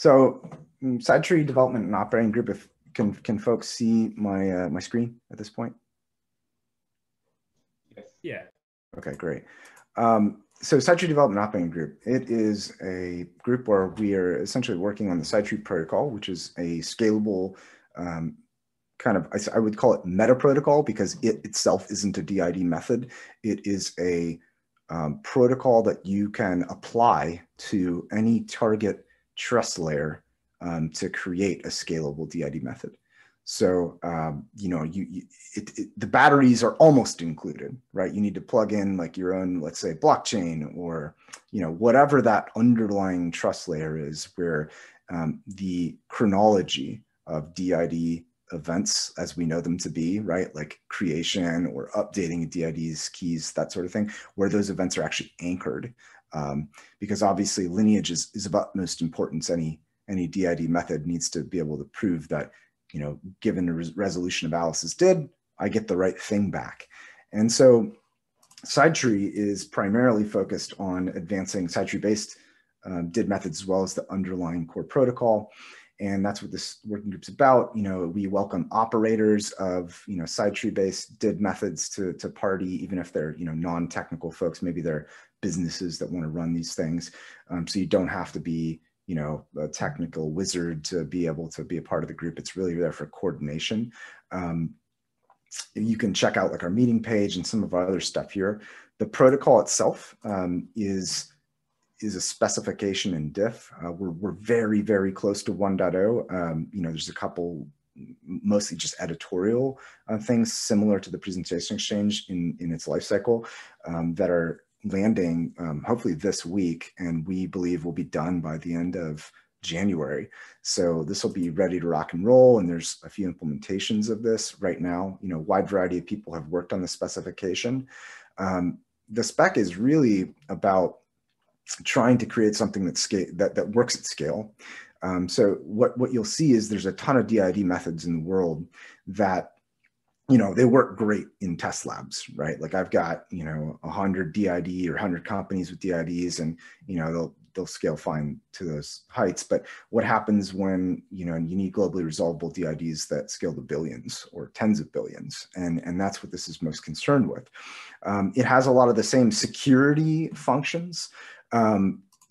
So SideTree development and operating group, if can folks see my my screen at this point? Yes. Yeah. Okay, great. So SideTree development operating group, it is a group where we are essentially working on the SideTree protocol, which is a scalable kind of, I would call it meta protocol, because it itself isn't a DID method. It is a protocol that you can apply to any target trust layer to create a scalable DID method. So, you know, the batteries are almost included, right? You need to plug in like your own, let's say, blockchain or, you know, whatever that underlying trust layer is, where the chronology of DID events as we know them to be, right? Like creation or updating DID's keys, that sort of thing, where those events are actually anchored. Because obviously lineage is of utmost importance. Any DID method needs to be able to prove that, you know, given the resolution of Alice's did, I get the right thing back. And so SideTree is primarily focused on advancing SideTree-based DID methods as well as the underlying core protocol. And that's what this working group's about. You know, we welcome operators of, you know, SideTree-based DID methods to party, even if they're, you know, non-technical folks, maybe they're businesses that want to run these things. So you don't have to be, you know, a technical wizard to be able to be a part of the group. It's really there for coordination. You can check out like our meeting page and some of our other stuff here. The protocol itself is a specification in DIF. We're very, very close to 1.0. You know, there's a couple, mostly just editorial things similar to the Presentation Exchange in its lifecycle that are landing hopefully this week, and we believe will be done by the end of January. So this will be ready to rock and roll, and there's a few implementations of this right now. You know, wide variety of people have worked on the specification. The spec is really about trying to create something that works at scale. So what you'll see is there's a ton of DID methods in the world that, you know, they work great in test labs, right? Like I've got, you know, 100 DID or 100 companies with DIDs, and, you know, they'll scale fine to those heights. But what happens when, you know, you need globally resolvable DIDs that scale to billions or tens of billions? And that's what this is most concerned with. It has a lot of the same security functions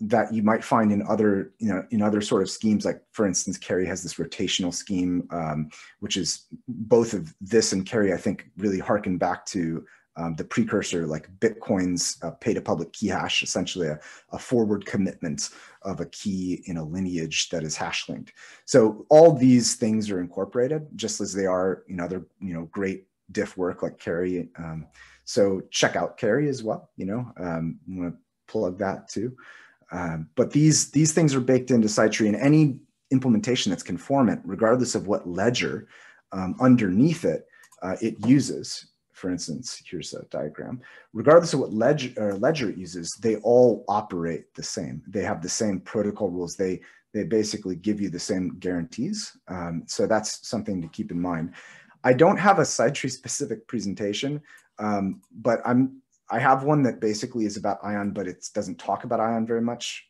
that you might find in other, you know, in other sort of schemes. Like for instance, KERI has this rotational scheme, which is both of this and KERI, I think, really harken back to the precursor, like Bitcoin's pay to public key hash, essentially a forward commitment of a key in a lineage that is hash linked. So all these things are incorporated, just as they are in other, you know, great diff work like KERI. So check out KERI as well. You know, I'm going to plug that too. But these things are baked into SideTree, and any implementation that's conformant, regardless of what ledger underneath it it uses. For instance, here's a diagram. Regardless of what ledger it uses, they all operate the same. They have the same protocol rules. They basically give you the same guarantees. So that's something to keep in mind. I don't have a SideTree specific presentation, but I have one that basically is about Ion, but it doesn't talk about Ion very much.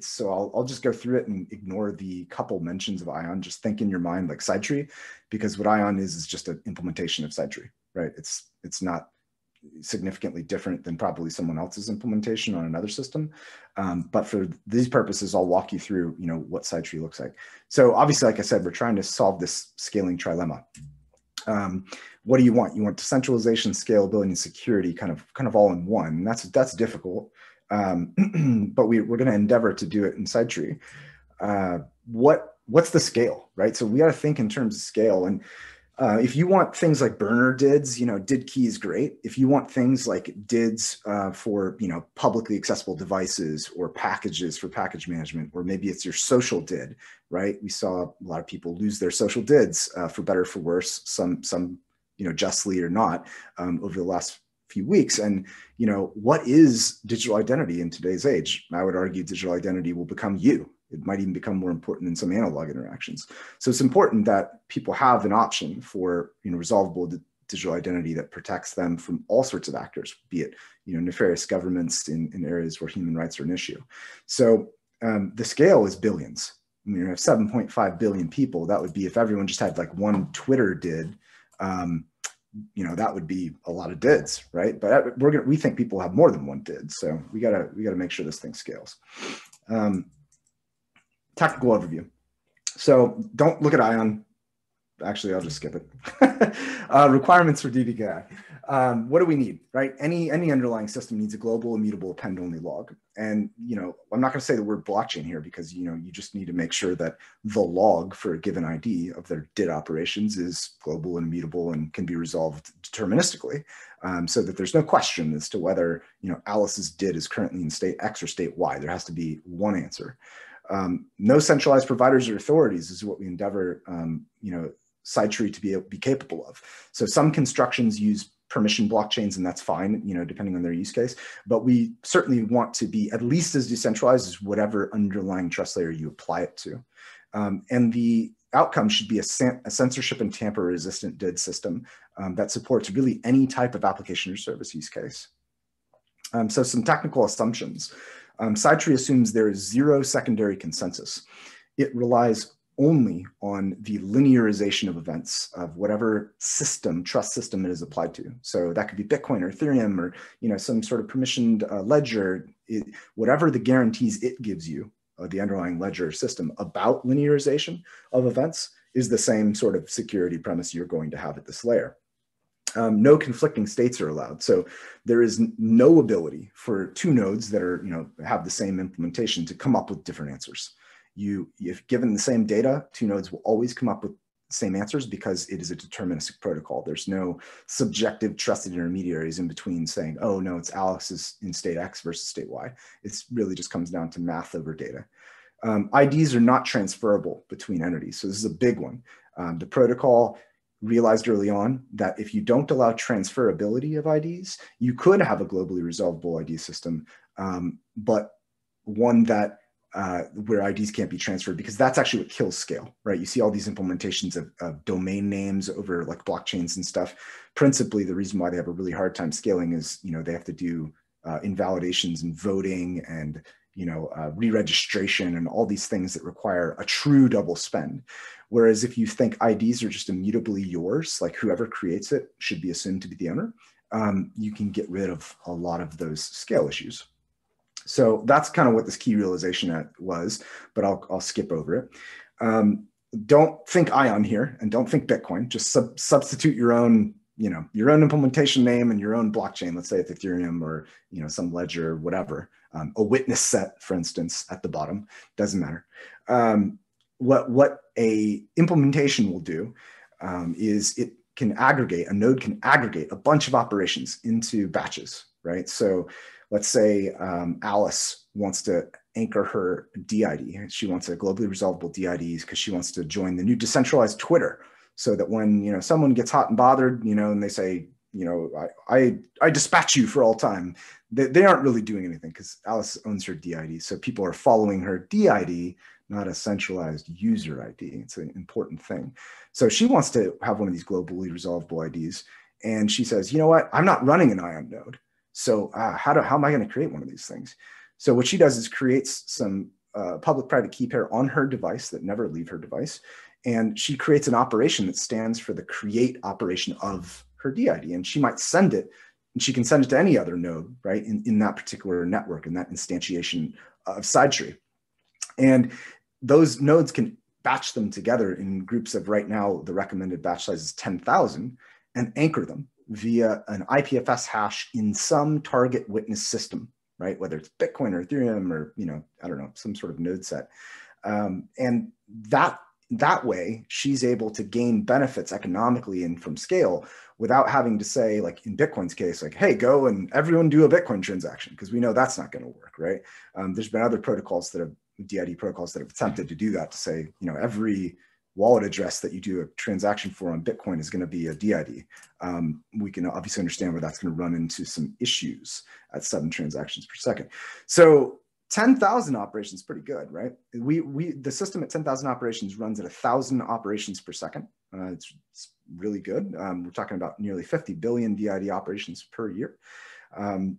So I'll just go through it and ignore the couple mentions of Ion. Just think in your mind like SideTree, because what Ion is just an implementation of SideTree, right? It's not significantly different than probably someone else's implementation on another system. But for these purposes, I'll walk you through, you know, what SideTree looks like. So obviously, like I said, we're trying to solve this scaling trilemma. What do you want? You want decentralization, scalability, and security kind of all in one. That's difficult, but we're going to endeavor to do it in SideTree. What's the scale, right? So we got to think in terms of scale. And if you want things like burner DIDs, you know, DID key is great. If you want things like DIDs for, you know, publicly accessible devices or packages for package management, or maybe it's your social DID, right? We saw a lot of people lose their social DIDs for better, for worse, some, you know, justly or not, over the last few weeks. And, you know, what is digital identity in today's age? I would argue digital identity will become you. It might even become more important than some analog interactions. So it's important that people have an option for, you know, resolvable digital identity that protects them from all sorts of actors, be it, you know, nefarious governments in areas where human rights are an issue. So the scale is billions. you know, 7.5 billion people, that would be, if everyone just had like one Twitter DID, you know, that would be a lot of DIDs, right? But we think people have more than one DID. So we gotta make sure this thing scales. Tactical overview. So don't look at Ion. Actually, I'll just skip it. Requirements for DBKI. What do we need, right? Any underlying system needs a global, immutable, append-only log. And, you know, I'm not going to say the word blockchain here because, you know, you just need to make sure that the log for a given ID of their DID operations is global and immutable and can be resolved deterministically, so that there's no question as to whether, you know, Alice's DID is currently in state X or state Y. There has to be one answer. No centralized providers or authorities is what we endeavor, you know, SideTree to be capable of. So some constructions use permission blockchains, and that's fine, you know, depending on their use case. But we certainly want to be at least as decentralized as whatever underlying trust layer you apply it to. And the outcome should be a censorship and tamper-resistant DID system that supports really any type of application or service use case. So some technical assumptions. SideTree assumes there is zero secondary consensus. It relies only on the linearization of events of whatever system, trust system it is applied to. So that could be Bitcoin or Ethereum or, you know, some sort of permissioned ledger, whatever the guarantees it gives you, the underlying ledger system about linearization of events is the same sort of security premise you're going to have at this layer. No conflicting states are allowed. So there is no ability for two nodes that are, you know, have the same implementation to come up with different answers. If given the same data, two nodes will always come up with the same answers because it is a deterministic protocol. There's no subjective trusted intermediaries in between saying, oh, no, it's Alice's in state X versus state Y. It's really just comes down to math over data. IDs are not transferable between entities. So this is a big one. The protocol realized early on that if you don't allow transferability of IDs, you could have a globally resolvable ID system, but one that where IDs can't be transferred, because that's actually what kills scale, right? You see all these implementations of domain names over like blockchains and stuff. Principally, the reason why they have a really hard time scaling is, you know, they have to do invalidations and voting and, you know, re-registration and all these things that require a true double spend. Whereas if you think IDs are just immutably yours, like whoever creates it should be assumed to be the owner, you can get rid of a lot of those scale issues. So that's kind of what this key realization was, but I'll skip over it. Don't think Ion here and don't think Bitcoin. Just substitute your own, you know, your own implementation name and your own blockchain. Let's say it's Ethereum or, you know, some ledger, or whatever. A witness set, for instance, at the bottom, doesn't matter. What a implementation will do is it can aggregate, a node can aggregate a bunch of operations into batches, right? So let's say Alice wants to anchor her DID. She wants a globally resolvable DID because she wants to join the new decentralized Twitter, so that when, you know, someone gets hot and bothered, you know, and they say, you know, I dispatch you for all time, they aren't really doing anything because Alice owns her DID. So people are following her DID, not a centralized user ID. It's an important thing. So she wants to have one of these globally resolvable IDs. And she says, you know what, I'm not running an Ion node. So how am I going to create one of these things? So what she does is creates some public-private key pair on her device that never leave her device. And she creates an operation that stands for the create operation of her DID. And she might send it, and she can send it to any other node, right, in that particular network and that instantiation of SideTree. And those nodes can batch them together in groups of, right now, the recommended batch size is 10,000, and anchor them via an IPFS hash in some target witness system, right? Whether it's Bitcoin or Ethereum or, you know, I don't know, some sort of node set. And that way, she's able to gain benefits economically and from scale without having to say, like in Bitcoin's case, like, hey, go and everyone do a Bitcoin transaction, because we know that's not going to work, right? There's been other protocols that have, DID protocols that have attempted to do that, to say, you know, every wallet address that you do a transaction for on Bitcoin is going to be a DID. We can obviously understand where that's going to run into some issues at 7 transactions per second. So 10,000 operations, pretty good, right? The system at 10,000 operations runs at 1,000 operations per second. It's really good. We're talking about nearly 50 billion DID operations per year. And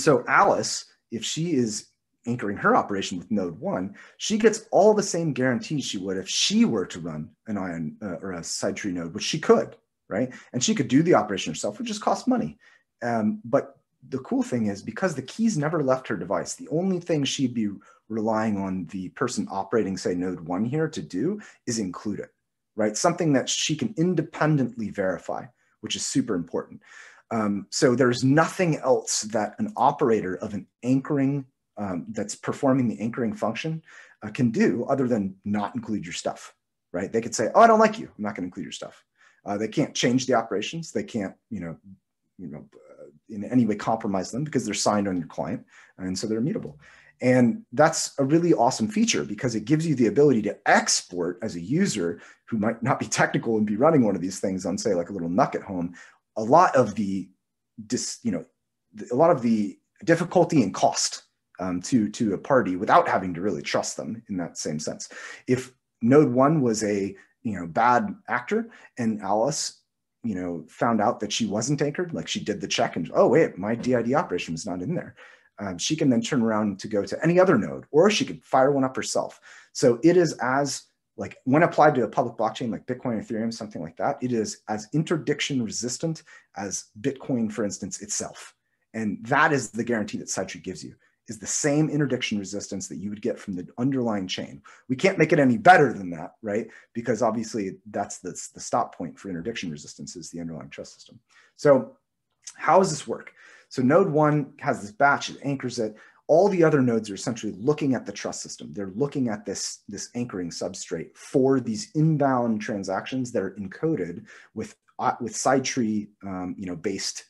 so Alice, if she is anchoring her operation with node one, she gets all the same guarantees she would if she were to run an Ion or a SideTree node, which she could, right? And she could do the operation herself, which just costs money. But the cool thing is, because the keys never left her device, the only thing she'd be relying on the person operating, say, node one here to do is include it, right? Something that she can independently verify, which is super important. So there's nothing else that an operator of an anchoring that's performing the anchoring function can do other than not include your stuff, right? They could say, oh, I don't like you, I'm not going to include your stuff. They can't change the operations. They can't, in any way compromise them because they're signed on your client, and so they're immutable. And that's a really awesome feature because it gives you the ability to export as a user who might not be technical and be running one of these things on, say, like a little NUC at home. A lot of the, difficulty and cost to a party without having to really trust them in that same sense. If node one was a bad actor and Alice found out that she wasn't anchored, like she did the check and, oh wait, my DID operation was not in there. She can then turn around to go to any other node, or she could fire one up herself. So it is as, like when applied to a public blockchain like Bitcoin, Ethereum, something like that, it is as interdiction resistant as Bitcoin, for instance, itself. And that is the guarantee that SideTree gives you, is the same interdiction resistance that you would get from the underlying chain. We can't make it any better than that, right? Because obviously that's the stop point for interdiction resistance is the underlying trust system. So how does this work? So node one has this batch, it anchors it. All the other nodes are essentially looking at the trust system. They're looking at this anchoring substrate for these inbound transactions that are encoded with SideTree based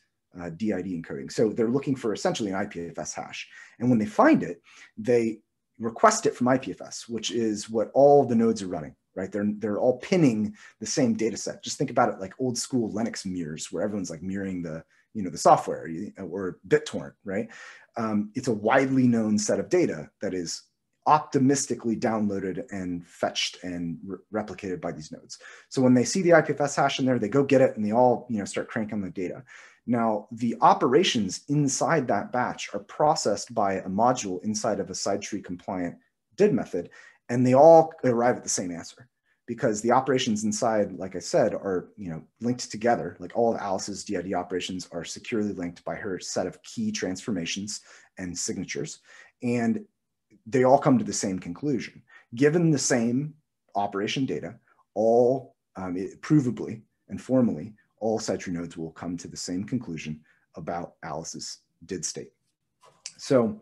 DID encoding. So they're looking for essentially an IPFS hash. And when they find it, they request it from IPFS, which is what all the nodes are running, right? They're all pinning the same data set. Just think about it like old school Linux mirrors, where everyone's like mirroring the, the software, or BitTorrent, right? It's a widely known set of data that is optimistically downloaded and fetched and replicated by these nodes. So when they see the IPFS hash in there, they go get it and they all start cranking the data. Now, the operations inside that batch are processed by a module inside of a SideTree compliant DID method, and they all arrive at the same answer because the operations inside, like I said, are linked together. Like all of Alice's DID operations are securely linked by her set of key transformations and signatures, and they all come to the same conclusion. Given the same operation data, all provably and formally, all SideTree nodes will come to the same conclusion about Alice's DID state. So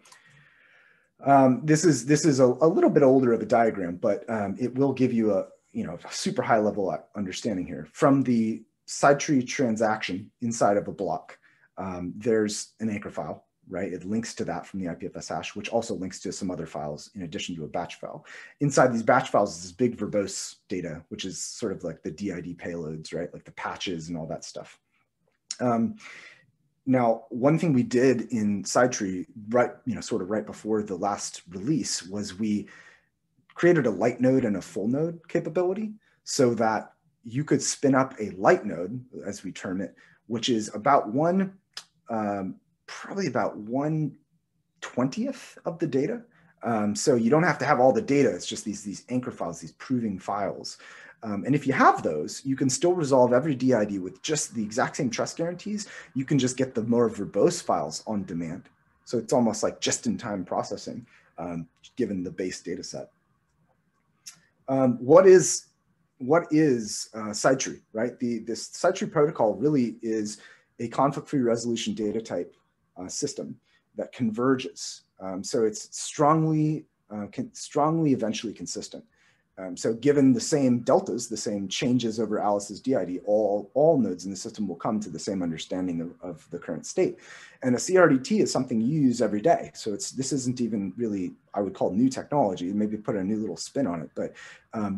this is a little bit older of a diagram, but it will give you a a super high level understanding here. From the SideTree transaction inside of a block, there's an anchor file, right? It links to that from the IPFS hash, which also links to some other files in addition to a batch file. Inside these batch files is this big verbose data, which is sort of like the DID payloads, right? Like the patches and all that stuff. Now, one thing we did in SideTree, right, sort of right before the last release, was we created a light node and a full node capability so that you could spin up a light node, as we term it, which is about probably about 1/20th of the data. So you don't have to have all the data. It's just these anchor files, these proving files. And if you have those, you can still resolve every DID with just the exact same trust guarantees. You can just get the more verbose files on demand. So it's almost like just-in-time processing, given the base data set. What is SideTree, right? This SideTree protocol really is a conflict-free resolution data type system that converges. So it's strongly eventually consistent. So given the same deltas, the same changes over Alice's DID, all nodes in the system will come to the same understanding of the current state. And a CRDT is something you use every day. So this isn't even really, I would call, new technology, maybe put a new little spin on it, but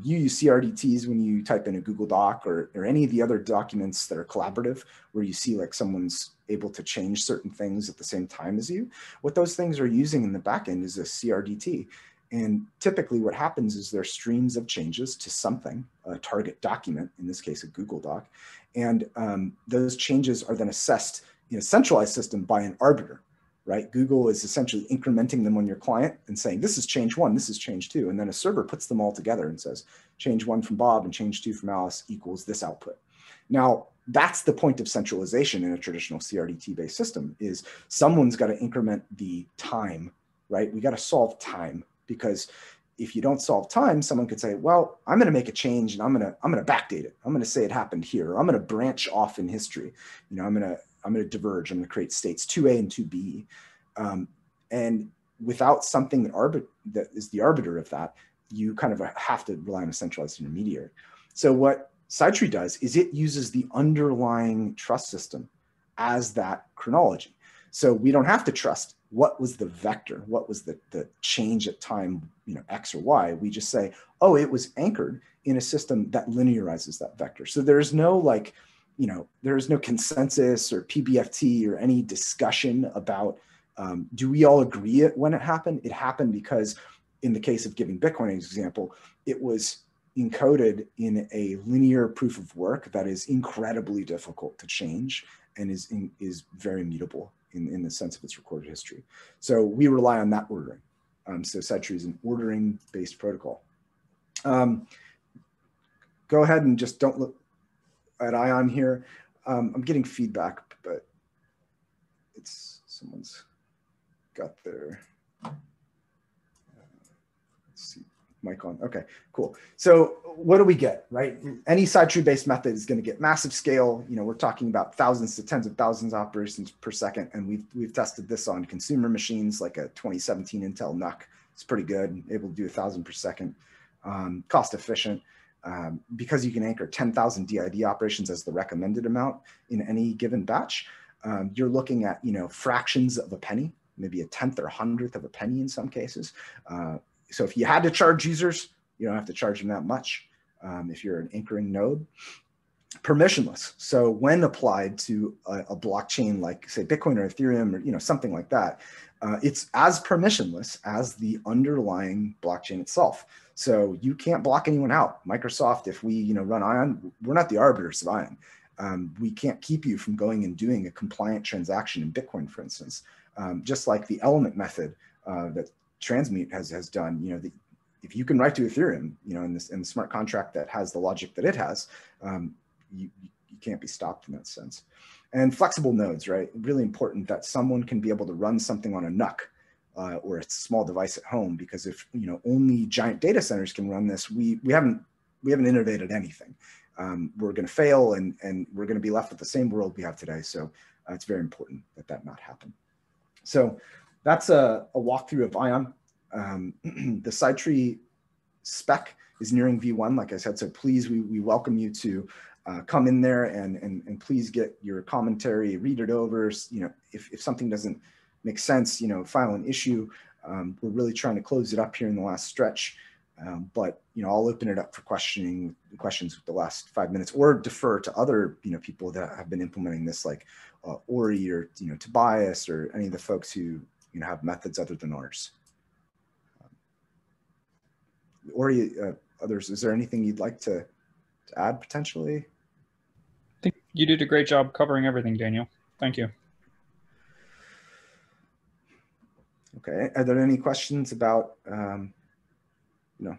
you use CRDTs when you type in a Google Doc or any of the other documents that are collaborative, where you see like someone's able to change certain things at the same time as you. What those things are using in the backend is a CRDT. And typically what happens is there are streams of changes to something, a target document, in this case, a Google Doc. And those changes are then assessed in a centralized system by an arbiter, right? Google is essentially incrementing them on your client and saying, this is change one, this is change two. And then a server puts them all together and says, change one from Bob and change two from Alice equals this output. Now, that's the point of centralization in a traditional CRDT-based system, is someone's got to increment the time, right? We got to solve time, because if you don't solve time, someone could say, well, I'm going to make a change and I'm going to backdate it. I'm going to say it happened here. Or I'm going to branch off in history. You know, I'm going to diverge. I'm going to create states 2A and 2B. And without something that is the arbiter of that, you kind of have to rely on a centralized intermediary. So what SideTree does is it uses the underlying trust system as that chronology. So we don't have to trust what was the vector, what was the change at time, you know, X or Y. We just say, oh, it was anchored in a system that linearizes that vector. So there's no, like, you know, there's no consensus or PBFT or any discussion about do we all agree when it happened? It happened because in the case of giving Bitcoin an example, it was encoded in a linear proof of work that is incredibly difficult to change and is very mutable in the sense of its recorded history. So we rely on that ordering. So SideTree is an ordering-based protocol. Go ahead and just don't look at Ion here. I'm getting feedback, but it's someone's got their let's see. Mic on. Okay, cool. So what do we get, right? Any SideTree based method is going to get massive scale. You know, we're talking about thousands to tens of thousands of operations per second. And we've tested this on consumer machines, like a 2017 Intel NUC. It's pretty good, able to do 1,000 per second, cost efficient. Because you can anchor 10,000 DID operations as the recommended amount in any given batch, you're looking at, you know, fractions of a penny, maybe a 10th or 100th of a penny in some cases. So if you had to charge users, you don't have to charge them that much if you're an anchoring node. Permissionless. So when applied to a blockchain like, say, Bitcoin or Ethereum or, you know, something like that, it's as permissionless as the underlying blockchain itself. So you can't block anyone out. Microsoft, if we, you know, run Ion, we're not the arbiters of Ion. We can't keep you from going and doing a compliant transaction in Bitcoin, for instance, just like the element method that Transmute has done. You know, if you can write to Ethereum, you know, in the smart contract that has the logic that it has, you can't be stopped in that sense. And flexible nodes, right? Really important that someone can be able to run something on a NUC or a small device at home, because if, you know, only giant data centers can run this, we haven't innovated anything. We're going to fail, and we're going to be left with the same world we have today. So it's very important that that not happen. So that's a walkthrough of Ion. The SideTree spec is nearing V1, like I said, so please, we welcome you to come in there and please get your commentary, read it over. You know, if something doesn't make sense, you know, file an issue. We're really trying to close it up here in the last stretch, but, you know, I'll open it up for questions with the last 5 minutes, or defer to other, you know, people that have been implementing this, like Ori or, you know, Tobias or any of the folks who, you know, have methods other than ours. Ori, others, is there anything you'd like to add potentially? I think you did a great job covering everything, Daniel. Thank you. Okay, are there any questions about, no,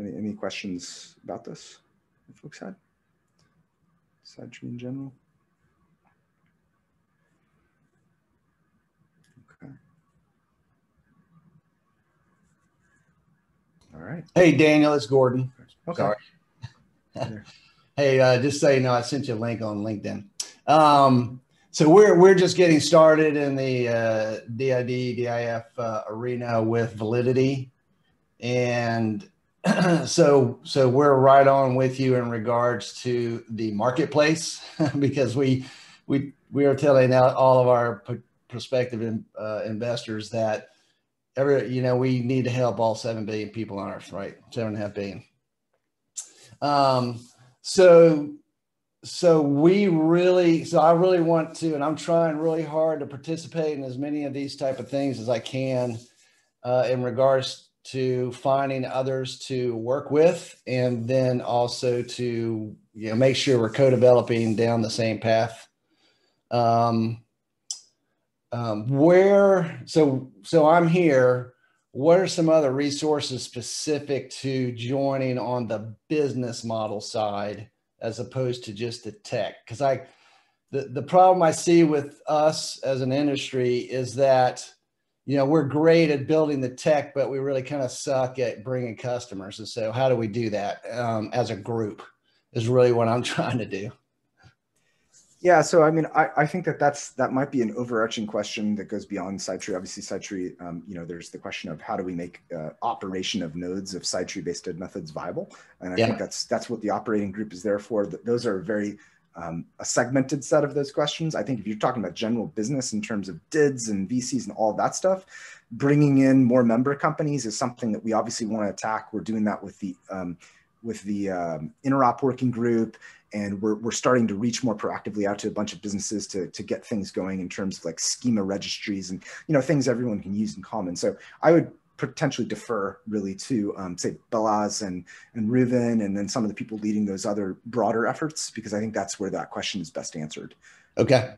any questions about this that folks had? SideTree in general? All right. Hey, Daniel, it's Gordon. Okay. Sorry. Hey, just so you know, I sent you a link on LinkedIn. So we're just getting started in the DID, DIF arena with Validity. And so we're right on with you in regards to the marketplace, because we are telling out all of our prospective investors that you know, we need to help all 7 billion people on Earth, right? 7.5 billion. So I really want to, and I'm trying really hard to participate in as many of these type of things as I can in regards to finding others to work with, and then also to, you know, make sure we're co-developing down the same path. So I'm here. What are some other resources specific to joining on the business model side as opposed to just the tech? Because the problem I see with us as an industry is that, you know, we're great at building the tech, but we really kind of suck at bringing customers. And so how do we do that as a group is really what I'm trying to do. Yeah, so I mean, I think that might be an overarching question that goes beyond SideTree. Obviously, SideTree, you know, there's the question of how do we make operation of nodes of SideTree-based DID methods viable, and I think that's what the operating group is there for. Those are very a segmented set of those questions. I think if you're talking about general business in terms of DIDs and VCs and all that stuff, bringing in more member companies is something that we obviously want to attack. We're doing that with the Interop working group. And we're starting to reach more proactively out to a bunch of businesses to get things going in terms of like schema registries and, you know, things everyone can use in common. So I would potentially defer really to say Balaz and Riven, and then some of the people leading those other broader efforts, because I think that's where that question is best answered. Okay,